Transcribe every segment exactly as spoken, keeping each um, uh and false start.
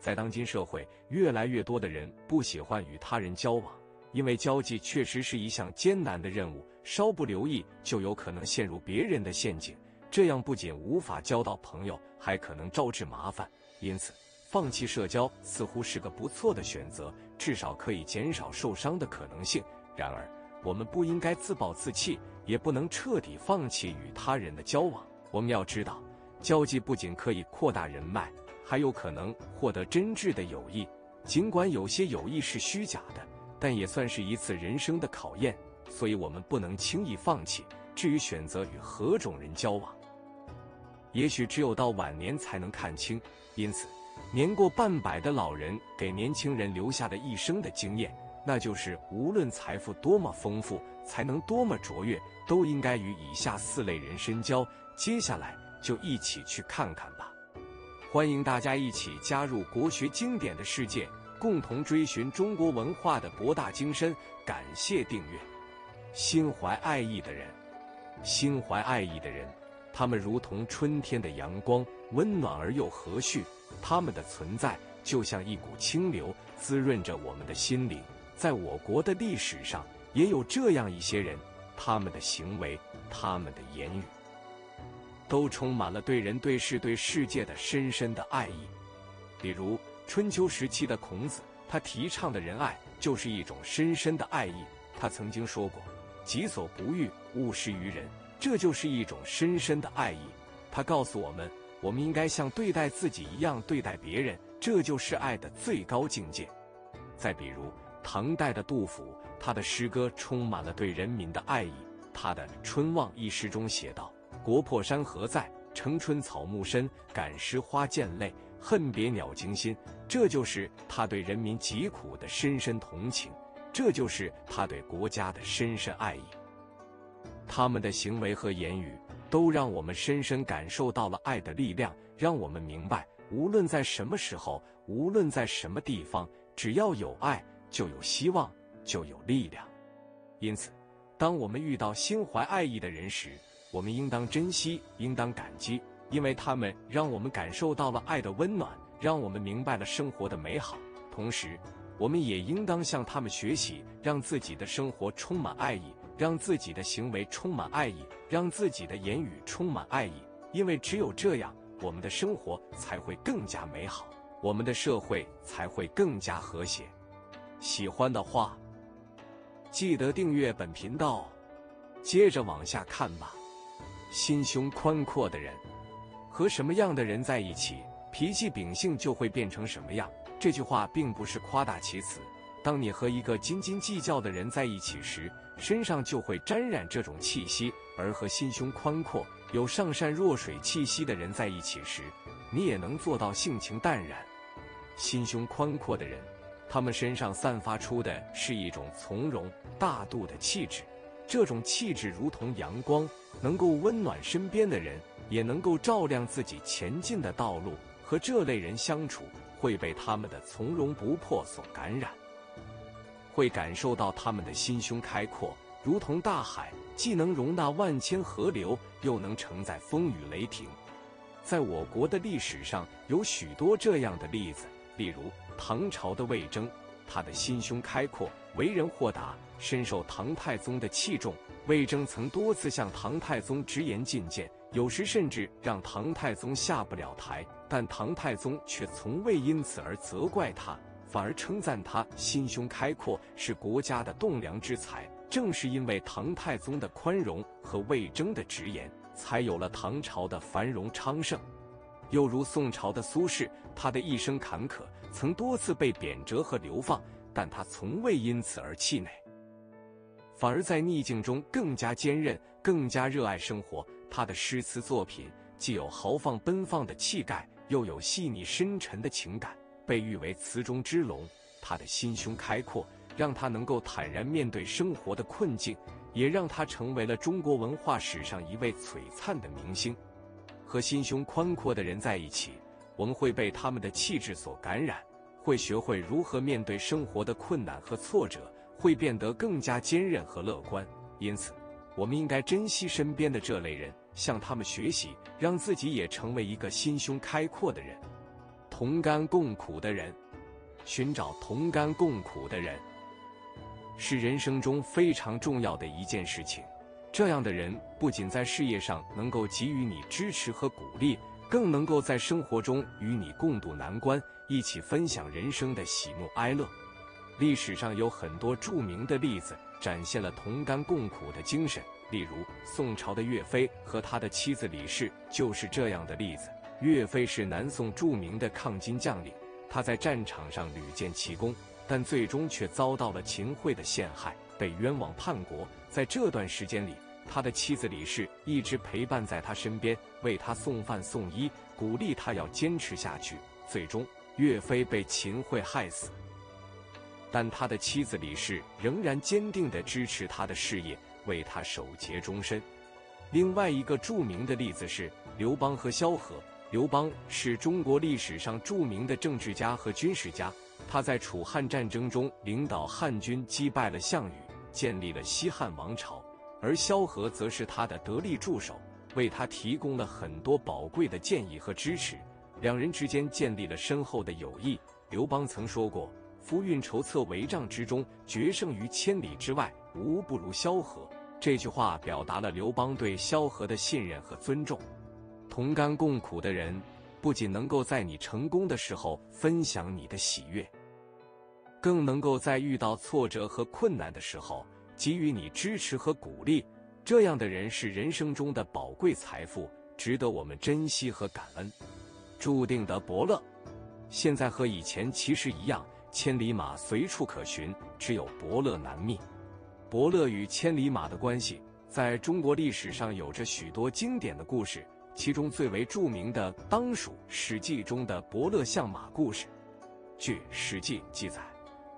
在当今社会，越来越多的人不喜欢与他人交往，因为交际确实是一项艰难的任务，稍不留意就有可能陷入别人的陷阱，这样不仅无法交到朋友，还可能招致麻烦。因此，放弃社交似乎是个不错的选择，至少可以减少受伤的可能性。然而，我们不应该自暴自弃，也不能彻底放弃与他人的交往。我们要知道，交际不仅可以扩大人脉，还有可能获得真挚的友谊。尽管有些友谊是虚假的，但也算是一次人生的考验，所以我们不能轻易放弃。至于选择与何种人交往，也许只有到晚年才能看清。因此，年过半百的老人给年轻人留下的一生的经验，那就是无论财富多么丰富，才能多么卓越，都应该与以下四类人深交。接下来就一起去看看吧！欢迎大家一起加入国学经典的世界，共同追寻中国文化的博大精深。感谢订阅。心怀爱意的人，心怀爱意的人，他们如同春天的阳光，温暖而又和煦。他们的存在就像一股清流，滋润着我们的心灵。在我国的历史上，也有这样一些人，他们的行为，他们的言语，都充满了对人、对事、对世界的深深的爱意。比如春秋时期的孔子，他提倡的仁爱就是一种深深的爱意。他曾经说过：“己所不欲，勿施于人。”这就是一种深深的爱意。他告诉我们，我们应该像对待自己一样对待别人，这就是爱的最高境界。再比如唐代的杜甫，他的诗歌充满了对人民的爱意。他的《春望》一诗中写道：“国破山河在，城春草木深。感时花溅泪，恨别鸟惊心。”这就是他对人民疾苦的深深同情，这就是他对国家的深深爱意。他们的行为和言语都让我们深深感受到了爱的力量，让我们明白，无论在什么时候，无论在什么地方，只要有爱，就有希望，就有力量。因此，当我们遇到心怀爱意的人时，我们应当珍惜，应当感激，因为他们让我们感受到了爱的温暖，让我们明白了生活的美好。同时，我们也应当向他们学习，让自己的生活充满爱意，让自己的行为充满爱意，让自己的言语充满爱意，因为只有这样，我们的生活才会更加美好，我们的社会才会更加和谐。喜欢的话，记得订阅本频道。接着往下看吧。心胸宽阔的人，和什么样的人在一起，脾气秉性就会变成什么样。这句话并不是夸大其词。当你和一个斤斤计较的人在一起时，身上就会沾染这种气息；而和心胸宽阔、有上善若水气息的人在一起时，你也能做到性情淡然。心胸宽阔的人，他们身上散发出的是一种从容大度的气质，这种气质如同阳光，能够温暖身边的人，也能够照亮自己前进的道路。和这类人相处，会被他们的从容不迫所感染，会感受到他们的心胸开阔，如同大海，既能容纳万千河流，又能承载风雨雷霆。在我国的历史上，有许多这样的例子，例如唐朝的魏征，他的心胸开阔，为人豁达，深受唐太宗的器重。魏征曾多次向唐太宗直言进谏，有时甚至让唐太宗下不了台，但唐太宗却从未因此而责怪他，反而称赞他心胸开阔，是国家的栋梁之才。正是因为唐太宗的宽容和魏征的直言，才有了唐朝的繁荣昌盛。又如宋朝的苏轼，他的一生坎坷，曾多次被贬谪和流放，但他从未因此而气馁，反而在逆境中更加坚韧，更加热爱生活。他的诗词作品既有豪放奔放的气概，又有细腻深沉的情感，被誉为词中之龙。他的心胸开阔，让他能够坦然面对生活的困境，也让他成为了中国文化史上一位璀璨的明星。和心胸宽阔的人在一起，我们会被他们的气质所感染，会学会如何面对生活的困难和挫折，会变得更加坚韧和乐观。因此，我们应该珍惜身边的这类人，向他们学习，让自己也成为一个心胸开阔的人。同甘共苦的人，寻找同甘共苦的人，是人生中非常重要的一件事情。这样的人不仅在事业上能够给予你支持和鼓励，更能够在生活中与你共度难关，一起分享人生的喜怒哀乐。历史上有很多著名的例子，展现了同甘共苦的精神。例如，宋朝的岳飞和他的妻子李氏就是这样的例子。岳飞是南宋著名的抗金将领，他在战场上屡建奇功，但最终却遭到了秦桧的陷害，被冤枉叛国。在这段时间里，他的妻子李氏一直陪伴在他身边，为他送饭送衣，鼓励他要坚持下去。最终，岳飞被秦桧害死，但他的妻子李氏仍然坚定地支持他的事业，为他守节终身。另外一个著名的例子是刘邦和萧何。刘邦是中国历史上著名的政治家和军事家，他在楚汉战争中领导汉军击败了项羽，建立了西汉王朝。而萧何则是他的得力助手，为他提供了很多宝贵的建议和支持，两人之间建立了深厚的友谊。刘邦曾说过，夫运筹策帷帐之中，决胜于千里之外，无不如萧何。这句话表达了刘邦对萧何的信任和尊重。同甘共苦的人，不仅能够在你成功的时候分享你的喜悦，更能够在遇到挫折和困难的时候给予你支持和鼓励。这样的人是人生中的宝贵财富，值得我们珍惜和感恩。注定的伯乐，现在和以前其实一样，千里马随处可寻，只有伯乐难觅。伯乐与千里马的关系，在中国历史上有着许多经典的故事，其中最为著名的当属《史记》中的伯乐相马故事。据《史记》记载，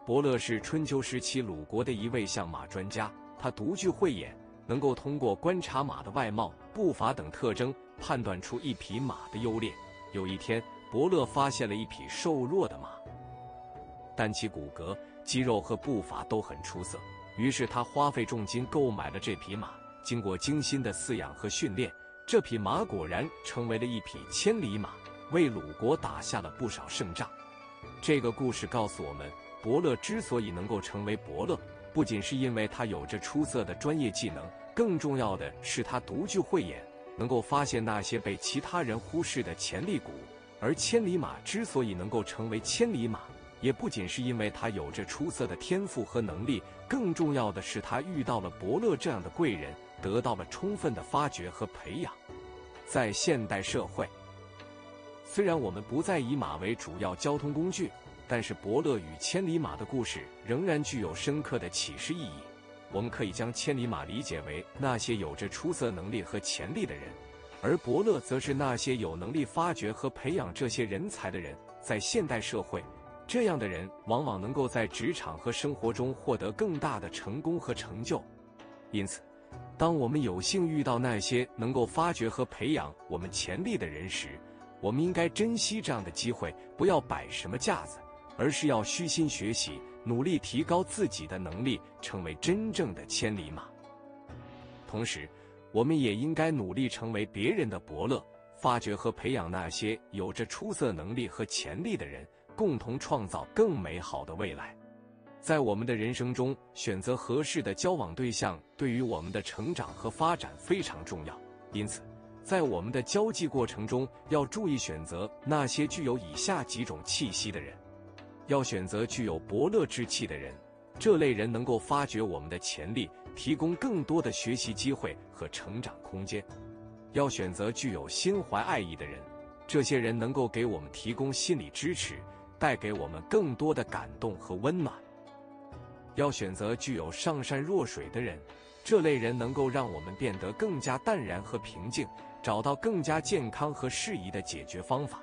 伯乐是春秋时期鲁国的一位相马专家，他独具慧眼，能够通过观察马的外貌、步伐等特征，判断出一匹马的优劣。有一天，伯乐发现了一匹瘦弱的马，但其骨骼、肌肉和步伐都很出色，于是他花费重金购买了这匹马。经过精心的饲养和训练，这匹马果然成为了一匹千里马，为鲁国打下了不少胜仗。这个故事告诉我们，伯乐之所以能够成为伯乐，不仅是因为他有着出色的专业技能，更重要的是他独具慧眼，能够发现那些被其他人忽视的潜力股。而千里马之所以能够成为千里马，也不仅是因为他有着出色的天赋和能力，更重要的是他遇到了伯乐这样的贵人，得到了充分的发掘和培养。在现代社会，虽然我们不再以马为主要交通工具，但是伯乐与千里马的故事仍然具有深刻的启示意义。我们可以将千里马理解为那些有着出色能力和潜力的人，而伯乐则是那些有能力发掘和培养这些人才的人。在现代社会，这样的人往往能够在职场和生活中获得更大的成功和成就。因此，当我们有幸遇到那些能够发掘和培养我们潜力的人时，我们应该珍惜这样的机会，不要摆什么架子，而是要虚心学习，努力提高自己的能力，成为真正的千里马。同时，我们也应该努力成为别人的伯乐，发掘和培养那些有着出色能力和潜力的人，共同创造更美好的未来。在我们的人生中，选择合适的交往对象对于我们的成长和发展非常重要。因此，在我们的交际过程中，要注意选择那些具有以下几种气息的人。要选择具有伯乐之气的人，这类人能够发掘我们的潜力，提供更多的学习机会和成长空间。要选择具有心怀爱意的人，这些人能够给我们提供心理支持，带给我们更多的感动和温暖。要选择具有上善若水的人，这类人能够让我们变得更加淡然和平静，找到更加健康和适宜的解决方法。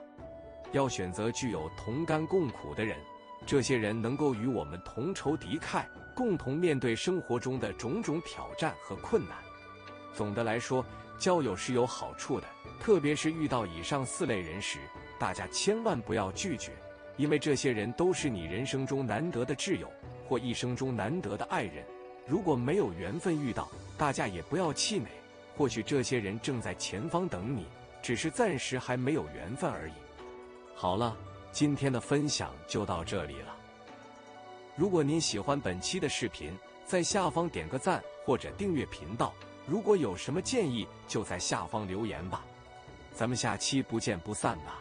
要选择具有同甘共苦的人，这些人能够与我们同仇敌忾，共同面对生活中的种种挑战和困难。总的来说，交友是有好处的，特别是遇到以上四类人时，大家千万不要拒绝，因为这些人都是你人生中难得的挚友，或一生中难得的爱人。如果没有缘分遇到，大家也不要气馁，或许这些人正在前方等你，只是暂时还没有缘分而已。好了，今天的分享就到这里了。如果您喜欢本期的视频，在下方点个赞或者订阅频道。如果有什么建议，就在下方留言吧。咱们下期不见不散吧。